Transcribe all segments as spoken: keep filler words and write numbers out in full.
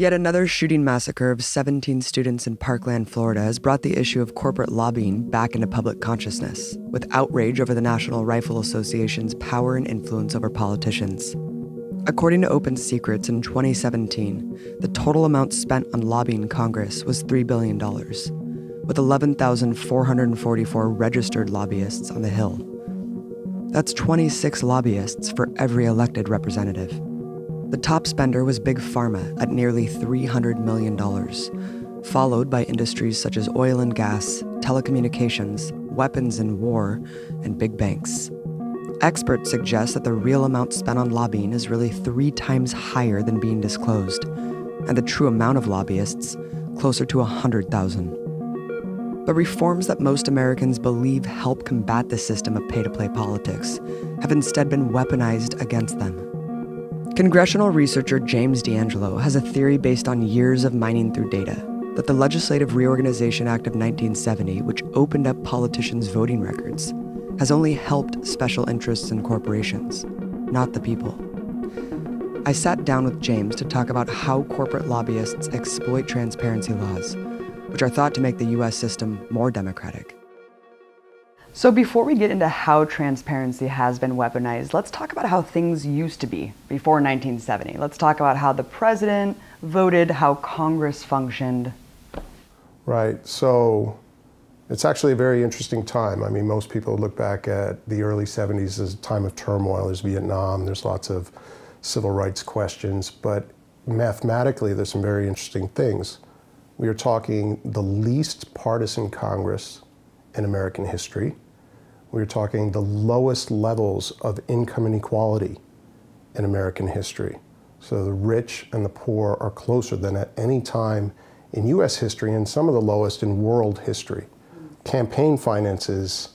Yet another shooting massacre of seventeen students in Parkland, Florida has brought the issue of corporate lobbying back into public consciousness, with outrage over the National Rifle Association's power and influence over politicians. According to Open Secrets, in twenty seventeen, the total amount spent on lobbying Congress was three billion dollars, with eleven thousand four hundred forty-four registered lobbyists on the Hill. That's twenty-six lobbyists for every elected representative. The top spender was Big Pharma at nearly three hundred million dollars, followed by industries such as oil and gas, telecommunications, weapons and war, and big banks. Experts suggest that the real amount spent on lobbying is really three times higher than being disclosed, and the true amount of lobbyists closer to one hundred thousand. But reforms that most Americans believe help combat the system of pay-to-play politics have instead been weaponized against them. Congressional researcher James D'Angelo has a theory based on years of mining through data that the Legislative Reorganization Act of nineteen seventy, which opened up politicians' voting records, has only helped special interests and corporations, not the people. I sat down with James to talk about how corporate lobbyists exploit transparency laws, which are thought to make the U S system more democratic. So before we get into how transparency has been weaponized, let's talk about how things used to be before nineteen seventy. Let's talk about how the president voted, how Congress functioned. Right. So it's actually a very interesting time. I mean, most people look back at the early seventies as a time of turmoil. There's Vietnam, there's lots of civil rights questions, but mathematically there's some very interesting things. We are talking the least partisan Congress in American history. We're talking the lowest levels of income inequality in American history. So the rich and the poor are closer than at any time in U S history, and some of the lowest in world history. Campaign finances,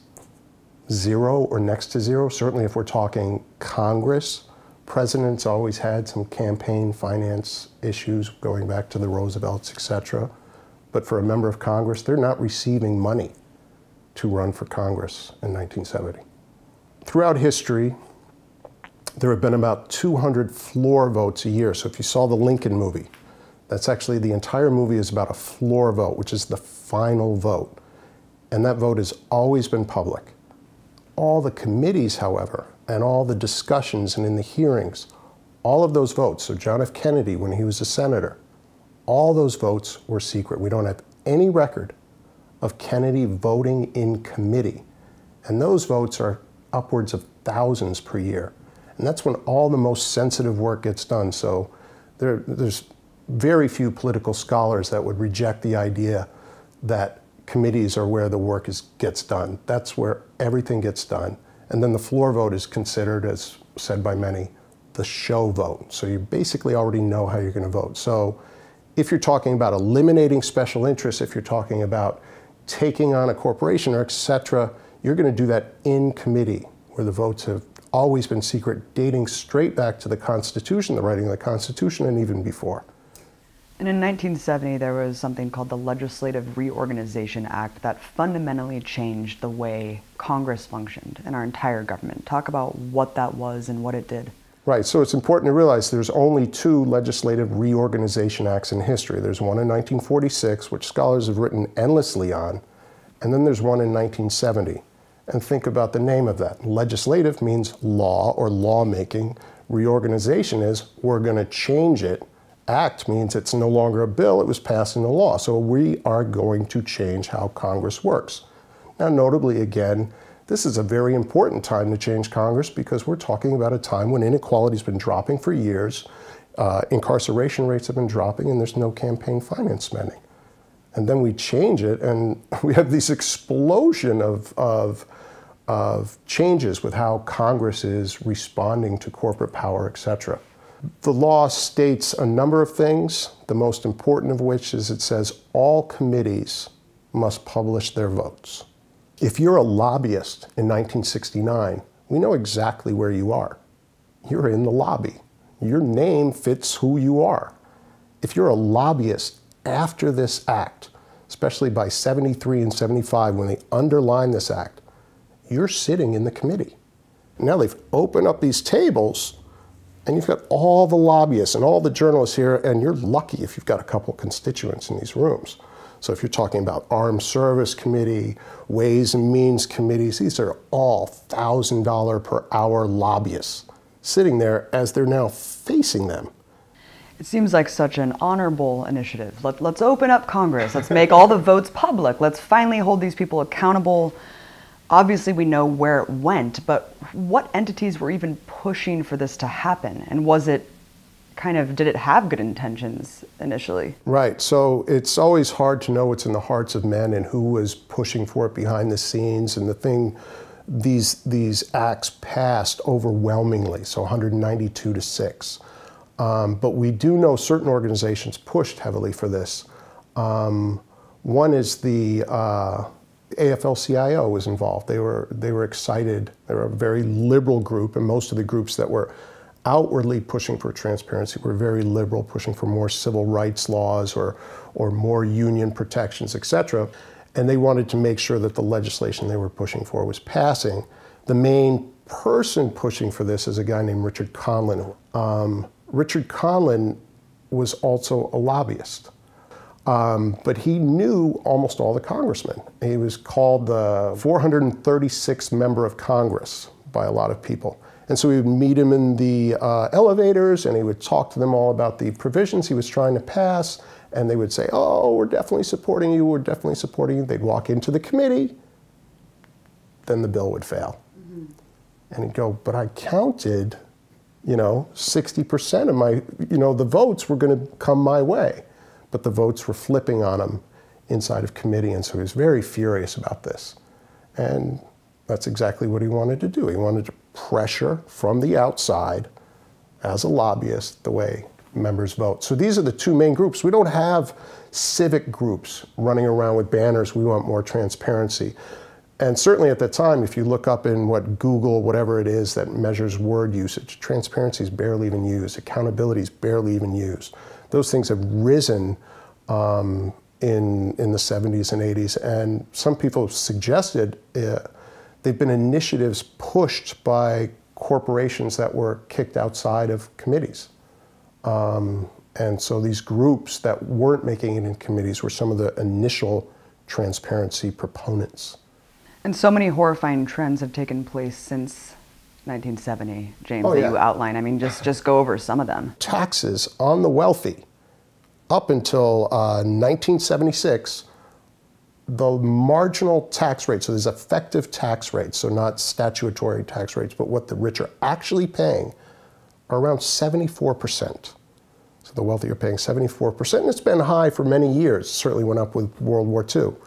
zero or next to zero. Certainly if we're talking Congress, presidents always had some campaign finance issues going back to the Roosevelts, et cetera. But for a member of Congress, they're not receiving money to run for Congress in nineteen seventy. Throughout history, there have been about two hundred floor votes a year. So if you saw the Lincoln movie, that's actually, the entire movie is about a floor vote, which is the final vote. And that vote has always been public. All the committees, however, and all the discussions and in the hearings, all of those votes, so John F. Kennedy when he was a senator, all those votes were secret. We don't have any record of Kennedy voting in committee. And those votes are upwards of thousands per year. And that's when all the most sensitive work gets done. So there, there's very few political scholars that would reject the idea that committees are where the work is, gets done. That's where everything gets done. And then the floor vote is considered, as said by many, the show vote. So you basically already know how you're going to vote. So if you're talking about eliminating special interests, if you're talking about taking on a corporation or et cetera, you're going to do that in committee, where the votes have always been secret, dating straight back to the Constitution, the writing of the Constitution, and even before. And in nineteen seventy, there was something called the Legislative Reorganization Act that fundamentally changed the way Congress functioned and our entire government. Talk about what that was and what it did. Right, so it's important to realize there's only two legislative reorganization acts in history. There's one in nineteen forty-six, which scholars have written endlessly on, and then there's one in nineteen seventy. And think about the name of that. Legislative means law or lawmaking. Reorganization is we're going to change it. Act means it's no longer a bill, it was passed into law. So we are going to change how Congress works. Now, notably again, this is a very important time to change Congress because we're talking about a time when inequality's been dropping for years, uh, incarceration rates have been dropping, and there's no campaign finance spending. And then we change it, and we have this explosion of, of, of changes with how Congress is responding to corporate power, et cetera. The law states a number of things, the most important of which is it says all committees must publish their votes. If you're a lobbyist in nineteen sixty-nine, we know exactly where you are. You're in the lobby. Your name fits who you are. If you're a lobbyist after this act, especially by seventy-three and seventy-five when they underline this act, you're sitting in the committee. Now they've opened up these tables And you've got all the lobbyists and all the journalists here, and you're lucky if you've got a couple of constituents in these rooms. So if you're talking about Armed Service Committee, Ways and Means Committees, these are all one thousand dollars per hour lobbyists sitting there as they're now facing them. It seems like such an honorable initiative. Let, let's open up Congress. Let's make all the votes public. Let's finally hold these people accountable. Obviously, we know where it went, but what entities were even pushing for this to happen? And was it kind of, did it have good intentions initially? Right. So it's always hard to know what's in the hearts of men and who was pushing for it behind the scenes. And the thing, these, these acts passed overwhelmingly, so one hundred ninety-two to six. Um, but we do know certain organizations pushed heavily for this. Um, one is the uh, A F L C I O was involved. They were, they were excited. They were a very liberal group, and most of the groups that were outwardly pushing for transparency were very liberal, pushing for more civil rights laws or, or more union protections, et cetera. And they wanted to make sure that the legislation they were pushing for was passing. The main person pushing for this is a guy named Richard Conlon. Um, Richard Conlon was also a lobbyist, um, but he knew almost all the congressmen. He was called the four hundred thirty-sixth member of Congress by a lot of people. And so we would meet him in the uh, elevators, and he would talk to them all about the provisions he was trying to pass, and they would say, oh, we're definitely supporting you, we're definitely supporting you. They'd walk into the committee, then the bill would fail. Mm-hmm. And he'd go, but I counted, you know, sixty percent of my, you know, the votes were going to come my way. But the votes were flipping on him inside of committee, and so he was very furious about this. And that's exactly what he wanted to do. He wanted to pressure from the outside as a lobbyist the way members vote. So these are the two main groups. We don't have civic groups running around with banners, we want more transparency. And certainly at that time, if you look up in what Google, whatever it is that measures word usage, transparency is barely even used, accountability is barely even used. Those things have risen um, in, in the seventies and eighties, and some people have suggested uh, they've been initiatives pushed by corporations that were kicked outside of committees. Um, and so these groups that weren't making it in committees were some of the initial transparency proponents. And so many horrifying trends have taken place since nineteen seventy, James, oh, yeah. that you outline. I mean, just, just go over some of them. Taxes on the wealthy. Up until uh, nineteen seventy-six, the marginal tax rate, so there's effective tax rates, so not statutory tax rates, but what the rich are actually paying, are around seventy-four percent. So the wealthy are paying seventy-four percent, and it's been high for many years. It certainly went up with World War Two.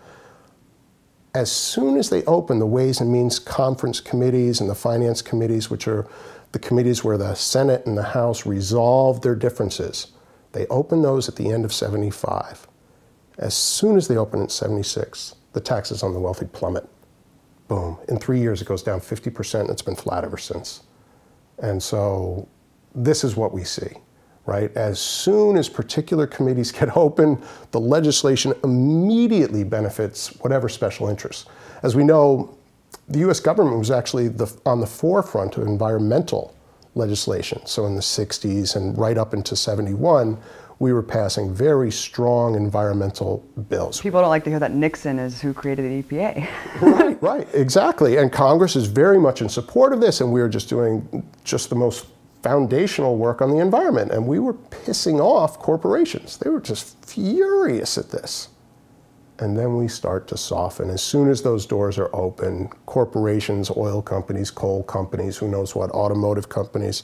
As soon as they opened the Ways and Means Conference Committees and the Finance Committees, which are the committees where the Senate and the House resolve their differences, they opened those at the end of seventy-five. As soon as they opened in seventy-six, the taxes on the wealthy plummet. Boom. In three years, it goes down fifty percent, and it's been flat ever since. And so this is what we see, right? As soon as particular committees get open, the legislation immediately benefits whatever special interests. As we know, the U S government was actually the, on the forefront of environmental legislation. So in the sixties and right up into seventy-one, we were passing very strong environmental bills. People don't like to hear that Nixon is who created the E P A. Right, right, exactly. And Congress is very much in support of this, and we were just doing just the most foundational work on the environment, and we were pissing off corporations. They were just furious at this. And then we start to soften. As soon as those doors are open, corporations, oil companies, coal companies, who knows what, automotive companies,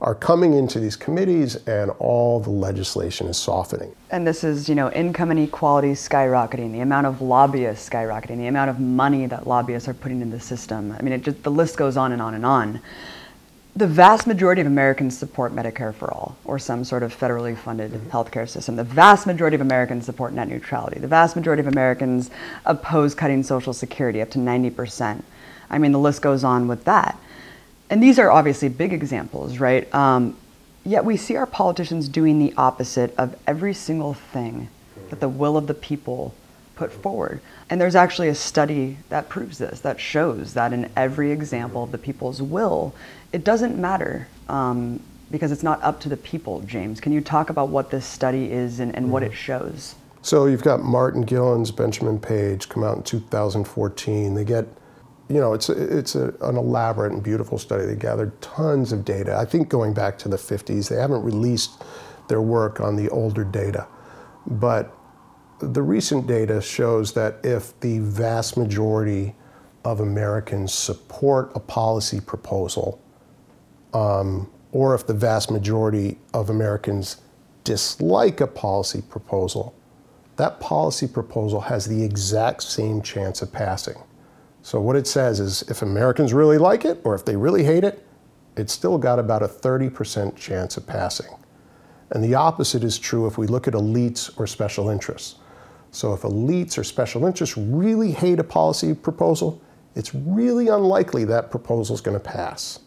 are coming into these committees, and all the legislation is softening. And this is, you know, income inequality skyrocketing, the amount of lobbyists skyrocketing, the amount of money that lobbyists are putting in the system. I mean, it just, the list goes on and on and on. The vast majority of Americans support Medicare for All, or some sort of federally funded mm-hmm. healthcare system. The vast majority of Americans support net neutrality. The vast majority of Americans oppose cutting Social Security up to ninety percent. I mean, the list goes on with that. And these are obviously big examples, right? Um, yet we see our politicians doing the opposite of every single thing that the will of the people put forward. And there's actually a study that proves this, that shows that in every example of the people's will, it doesn't matter um, because it's not up to the people, James. Can you talk about what this study is and, and mm-hmm. what it shows? So you've got Martin Gilens, Benjamin Page, come out in two thousand fourteen. They get, you know, it's, it's a, an elaborate and beautiful study. They gathered tons of data, I think going back to the fifties. They haven't released their work on the older data. But the recent data shows that if the vast majority of Americans support a policy proposal, um, or if the vast majority of Americans dislike a policy proposal, that policy proposal has the exact same chance of passing. So what it says is if Americans really like it or if they really hate it, it's still got about a thirty percent chance of passing. And the opposite is true if we look at elites or special interests. So if elites or special interests really hate a policy proposal, it's really unlikely that proposal is going to pass.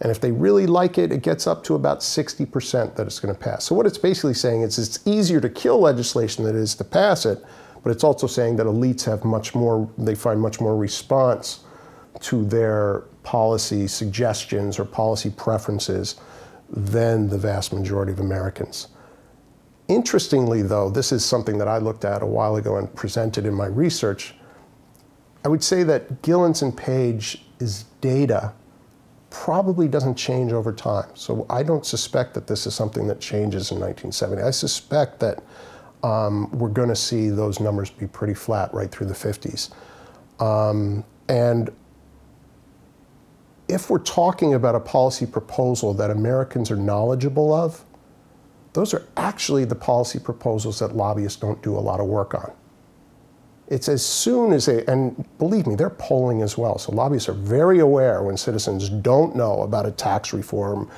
And if they really like it, it gets up to about sixty percent that it's going to pass. So what it's basically saying is it's easier to kill legislation than it is to pass it, but it's also saying that elites have much more, they find much more response to their policy suggestions or policy preferences than the vast majority of Americans. Interestingly, though, this is something that I looked at a while ago and presented in my research. I would say that Gilens and Page's data probably doesn't change over time. So I don't suspect that this is something that changes in nineteen seventy. I suspect that um, we're going to see those numbers be pretty flat right through the fifties. Um, and if we're talking about a policy proposal that Americans are knowledgeable of, those are actually the policy proposals that lobbyists don't do a lot of work on. It's as soon as they, and believe me, they're polling as well. So lobbyists are very aware when citizens don't know about a tax reform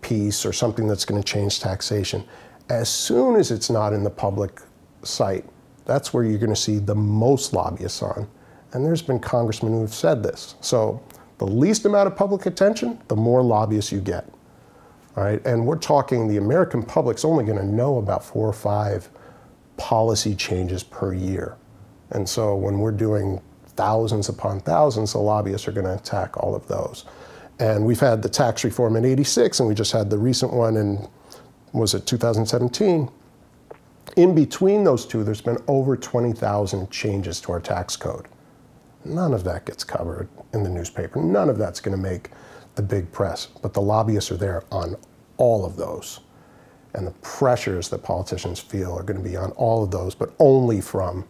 piece or something that's going to change taxation. As soon as it's not in the public sight, that's where you're going to see the most lobbyists on. And there's been congressmen who have said this. So the least amount of public attention, the more lobbyists you get. All right? And we're talking the American public's only going to know about four or five policy changes per year. And so when we're doing thousands upon thousands, the lobbyists are going to attack all of those. And we've had the tax reform in eighty-six, and we just had the recent one in, was it two thousand seventeen? In between those two, there's been over twenty thousand changes to our tax code. None of that gets covered in the newspaper. None of that's going to make the big press. But the lobbyists are there on all of those. And the pressures that politicians feel are going to be on all of those, but only from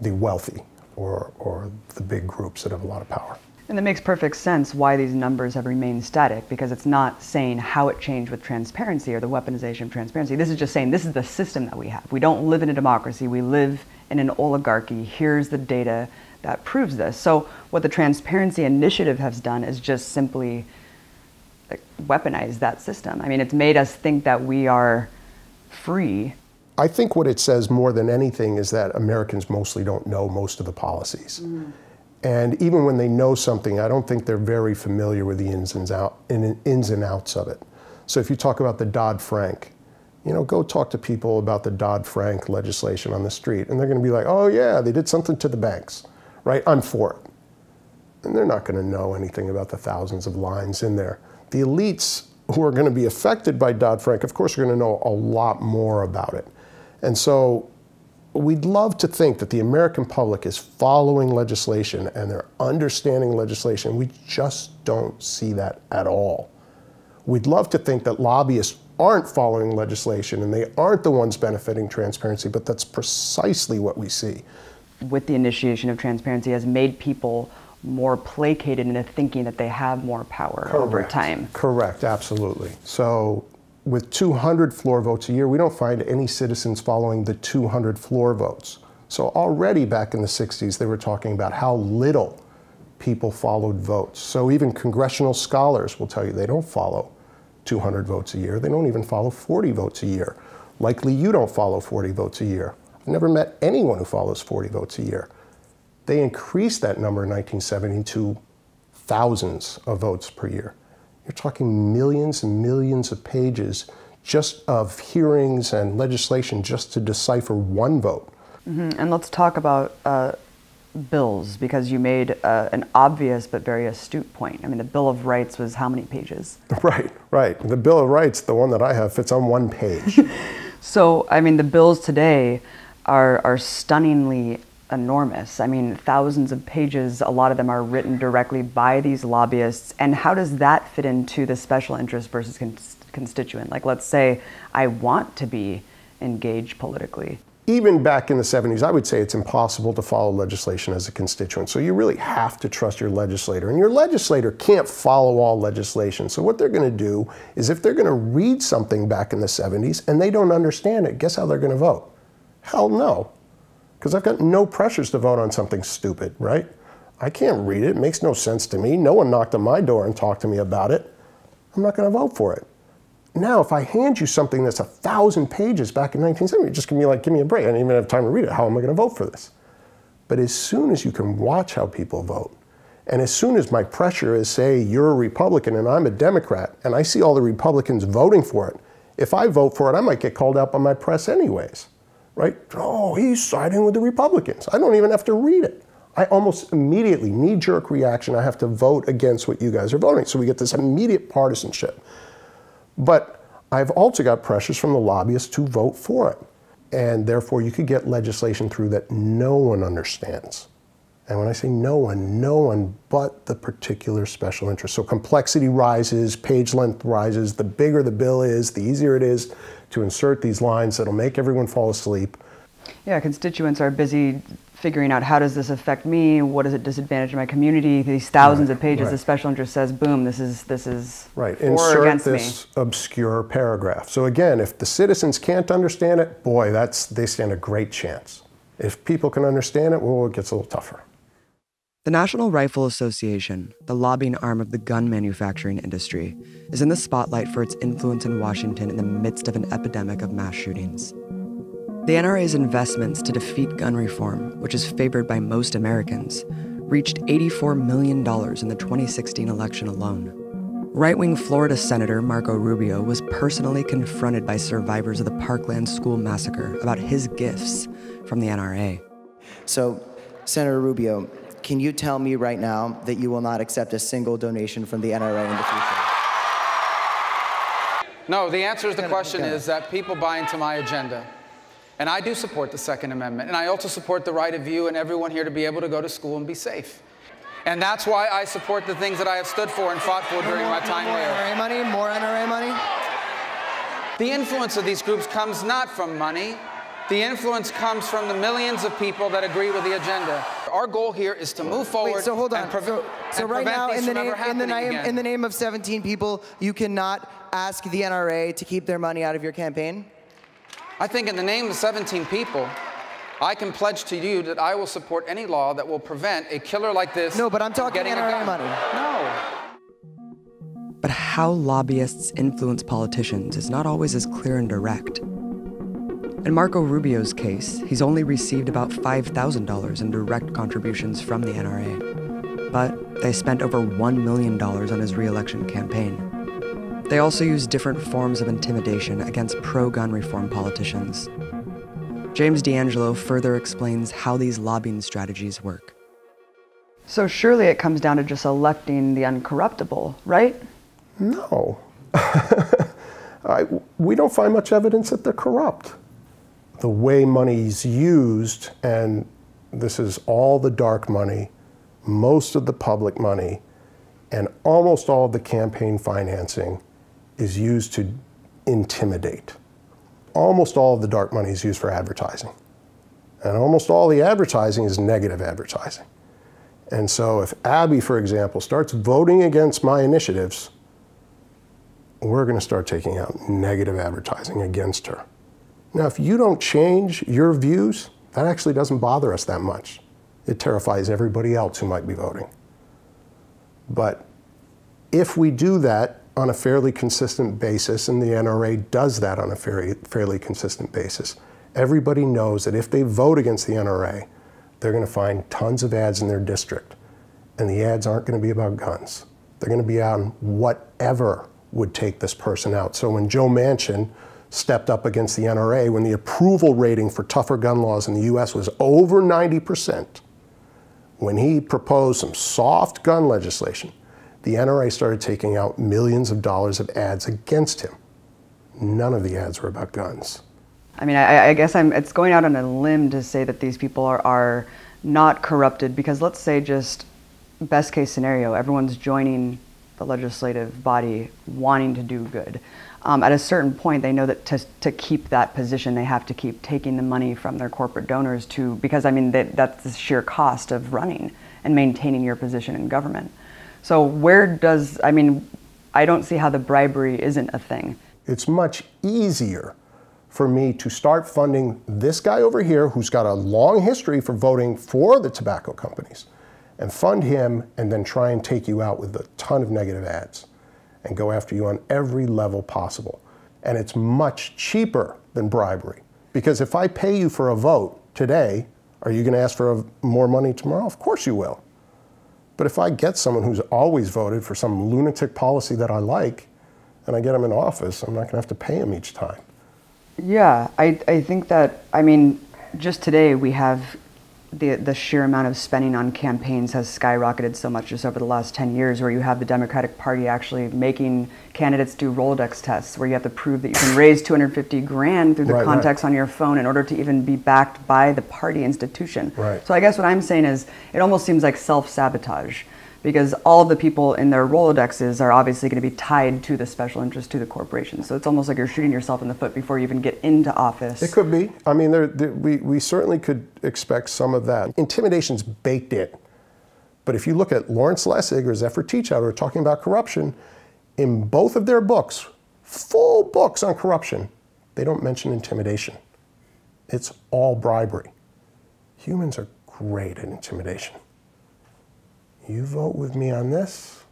the wealthy or, or the big groups that have a lot of power. And it makes perfect sense why these numbers have remained static, because it's not saying how it changed with transparency or the weaponization of transparency. This is just saying this is the system that we have. We don't live in a democracy. We live in an oligarchy. Here's the data that proves this. So what the Transparency Initiative has done is just simply weaponize that system. I mean, it's made us think that we are free. I think what it says more than anything is that Americans mostly don't know most of the policies. Mm. And even when they know something, I don't think they're very familiar with the ins and, out, in, ins and outs of it. So if you talk about the Dodd-Frank, you know, go talk to people about the Dodd-Frank legislation on the street, and they're going to be like, oh yeah, they did something to the banks, right? I'm for it. And they're not going to know anything about the thousands of lines in there. The elites who are going to be affected by Dodd-Frank, of course, are going to know a lot more about it. And so we'd love to think that the American public is following legislation and they're understanding legislation. We just don't see that at all. We'd love to think that lobbyists aren't following legislation and they aren't the ones benefiting transparency, but that's precisely what we see. With the initiation of transparency has made people more placated into thinking that they have more power Correct. Over time. Correct, absolutely. So, with two hundred floor votes a year, we don't find any citizens following the two hundred floor votes. So already back in the sixties, they were talking about how little people followed votes. So even congressional scholars will tell you they don't follow two hundred votes a year. They don't even follow forty votes a year. Likely you don't follow forty votes a year. I've never met anyone who follows forty votes a year. They increased that number in nineteen seventy to thousands of votes per year. You're talking millions and millions of pages just of hearings and legislation just to decipher one vote. Mm-hmm. And let's talk about uh, bills, because you made uh, an obvious but very astute point. I mean, the Bill of Rights was how many pages? Right, right. The Bill of Rights, the one that I have, fits on one page. So, I mean, the bills today are, are stunningly enormous. I mean, thousands of pages, a lot of them are written directly by these lobbyists. And how does that fit into the special interest versus cons constituent? Like, let's say I want to be engaged politically. Even back in the seventies, I would say it's impossible to follow legislation as a constituent. So you really have to trust your legislator. And your legislator can't follow all legislation. So what they're going to do is, if they're going to read something back in the seventies and they don't understand it, guess how they're going to vote? Hell no. Because I've got no pressures to vote on something stupid, right? I can't read it. It makes no sense to me. No one knocked on my door and talked to me about it. I'm not going to vote for it. Now, if I hand you something that's a thousand pages back in nineteen seventy, you're just going to be like, give me a break. I don't even have time to read it. How am I going to vote for this? But as soon as you can watch how people vote, and as soon as my pressure is, say, you're a Republican and I'm a Democrat, and I see all the Republicans voting for it, if I vote for it, I might get called out by my press anyways, right? Oh, he's siding with the Republicans. I don't even have to read it. I almost immediately, knee-jerk reaction, I have to vote against what you guys are voting. So we get this immediate partisanship. But I've also got pressures from the lobbyists to vote for it. And therefore, you could get legislation through that no one understands. And when I say no one, no one but the particular special interest. So complexity rises, page length rises. The bigger the bill is, the easier it is to insert these lines that'll make everyone fall asleep. Yeah, constituents are busy figuring out, how does this affect me? What does it disadvantage my community? These thousands right, of pages, right. The special interest says, boom, this is this is right. for Insert or against this me. Obscure paragraph. So again, if the citizens can't understand it, boy, that's they stand a great chance. If people can understand it, well, it gets a little tougher. The National Rifle Association, the lobbying arm of the gun manufacturing industry, is in the spotlight for its influence in Washington in the midst of an epidemic of mass shootings. The N R A's investments to defeat gun reform, which is favored by most Americans, reached eighty-four million dollars in the twenty sixteen election alone. Right-wing Florida Senator Marco Rubio was personally confronted by survivors of the Parkland school massacre about his gifts from the N R A. So, Senator Rubio, can you tell me right now that you will not accept a single donation from the N R A in the future? No, the answer to the question is that people buy into my agenda. And I do support the Second Amendment. And I also support the right of you and everyone here to be able to go to school and be safe. And that's why I support the things that I have stood for and fought for during my time here. More N R A money? More N R A money? The influence of these groups comes not from money. The influence comes from the millions of people that agree with the agenda. Our goal here is to move forward. Wait, so hold on. And so so and right now, in the, name, in, the name, in the name of seventeen people, you cannot ask the N R A to keep their money out of your campaign? I think in the name of seventeen people, I can pledge to you that I will support any law that will prevent a killer like this. No, but I'm talking N R A money. No. But how lobbyists influence politicians is not always as clear and direct. In Marco Rubio's case, he's only received about five thousand dollars in direct contributions from the N R A. But they spent over one million dollars on his re-election campaign. They also use different forms of intimidation against pro-gun reform politicians. James D'Angelo further explains how these lobbying strategies work. So surely it comes down to just electing the uncorruptible, right? No. I, we don't find much evidence that they're corrupt. The way money's used, and this is all the dark money, most of the public money, and almost all of the campaign financing, is used to intimidate. Almost all of the dark money is used for advertising. And almost all the advertising is negative advertising. And so if Abby, for example, starts voting against my initiatives, we're going to start taking out negative advertising against her. Now, if you don't change your views, that actually doesn't bother us that much. It terrifies everybody else who might be voting. But if we do that, on a fairly consistent basis, and the N R A does that on a fairly, fairly consistent basis. Everybody knows that if they vote against the N R A, they're going to find tons of ads in their district. And the ads aren't going to be about guns. They're going to be on whatever would take this person out. So when Joe Manchin stepped up against the N R A, when the approval rating for tougher gun laws in the U S was over ninety percent, when he proposed some soft gun legislation, the N R A started taking out millions of dollars of ads against him. None of the ads were about guns. I mean, I, I guess I'm, it's going out on a limb to say that these people are, are not corrupted, because let's say just best case scenario, everyone's joining the legislative body wanting to do good. Um, at a certain point, they know that to, to keep that position, they have to keep taking the money from their corporate donors to, because I mean, they, that's the sheer cost of running and maintaining your position in government. So where does, I mean, I don't see how the bribery isn't a thing. It's much easier for me to start funding this guy over here who's got a long history for voting for the tobacco companies, and fund him and then try and take you out with a ton of negative ads and go after you on every level possible. And it's much cheaper than bribery, because if I pay you for a vote today, are you gonna ask for a, more money tomorrow? Of course you will. But if I get someone who's always voted for some lunatic policy that I like, and I get them in office, I'm not gonna have to pay them each time. Yeah, I, I think that, I mean, just today we have The, the sheer amount of spending on campaigns has skyrocketed so much just over the last ten years, where you have the Democratic Party actually making candidates do Rolodex tests, where you have to prove that you can raise two hundred fifty grand through the right, contacts right. on your phone in order to even be backed by the party institution. Right. So I guess what I'm saying is it almost seems like self-sabotage, because all the people in their Rolodexes are obviously going to be tied to the special interest, to the corporation. So it's almost like you're shooting yourself in the foot before you even get into office. It could be. I mean, there, there, we, we certainly could expect some of that. Intimidation's baked in. But if you look at Lawrence Lessig or Zephyr Teachout, who are talking about corruption, in both of their books, full books on corruption, they don't mention intimidation. It's all bribery. Humans are great at intimidation. You vote with me on this,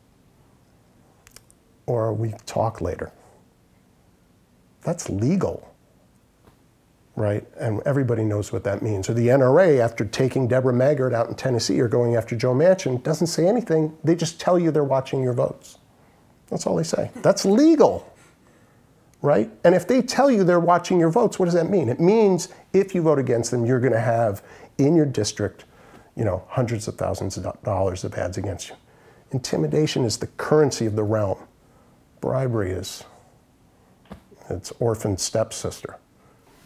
or we talk later. That's legal, right? And everybody knows what that means. Or the N R A, after taking Deborah Maggard out in Tennessee or going after Joe Manchin, doesn't say anything. They just tell you they're watching your votes. That's all they say. That's legal, right? And if they tell you they're watching your votes, what does that mean? It means if you vote against them, you're going to have in your district, you know, hundreds of thousands of dollars of ads against you. Intimidation is the currency of the realm. Bribery is its orphan stepsister.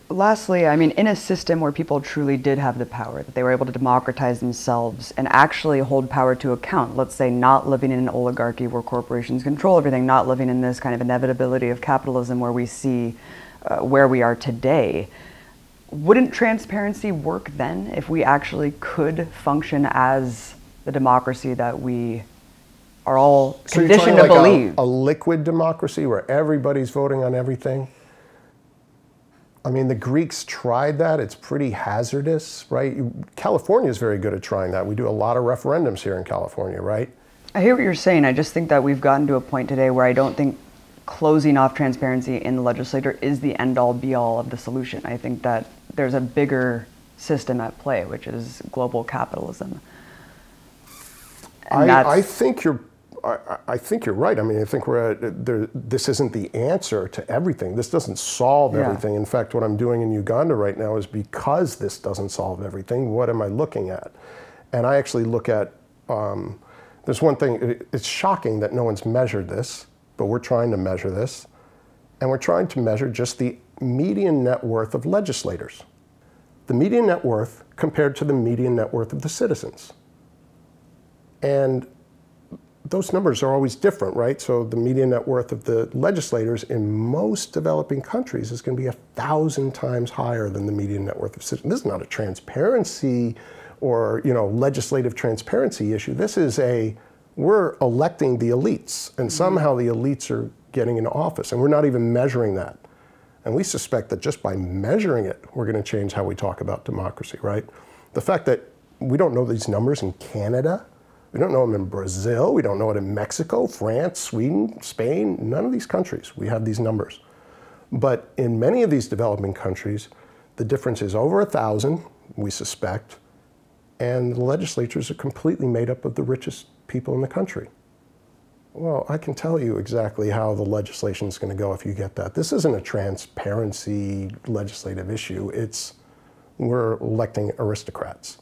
Lastly, I mean, in a system where people truly did have the power, that they were able to democratize themselves and actually hold power to account, let's say not living in an oligarchy where corporations control everything, not living in this kind of inevitability of capitalism where we see uh, where we are today, wouldn't transparency work then if we actually could function as the democracy that we are all so conditioned to like believe? A, a liquid democracy where everybody's voting on everything? I mean, the Greeks tried that. It's pretty hazardous, right? California is very good at trying that. We do a lot of referendums here in California, right? I hear what you're saying. I just think that we've gotten to a point today where I don't think closing off transparency in the legislature is the end-all be-all of the solution. I think that there's a bigger system at play, which is global capitalism. And I, I think you're, I, I think you're right. I mean, I think we're at, there, this isn't the answer to everything. This doesn't solve yeah. everything. In fact, what I'm doing in Uganda right now is because this doesn't solve everything. What am I looking at? And I actually look at. Um, there's one thing. It, it's shocking that no one's measured this, but we're trying to measure this. And we're trying to measure just the median net worth of legislators. The median net worth compared to the median net worth of the citizens. And those numbers are always different, right? So the median net worth of the legislators in most developing countries is going to be a thousand times higher than the median net worth of citizens. This is not a transparency or, you know, legislative transparency issue. This is a, we're electing the elites, and somehow the elites are getting into office, and we're not even measuring that. And we suspect that just by measuring it, we're going to change how we talk about democracy, right? The fact that we don't know these numbers in Canada, we don't know them in Brazil, we don't know it in Mexico, France, Sweden, Spain, none of these countries, we have these numbers. But in many of these developing countries, the difference is over a thousand, we suspect, and the legislatures are completely made up of the richest people in the country. Well, I can tell you exactly how the legislation is going to go if you get that. This isn't a transparency legislative issue. It's we're electing aristocrats.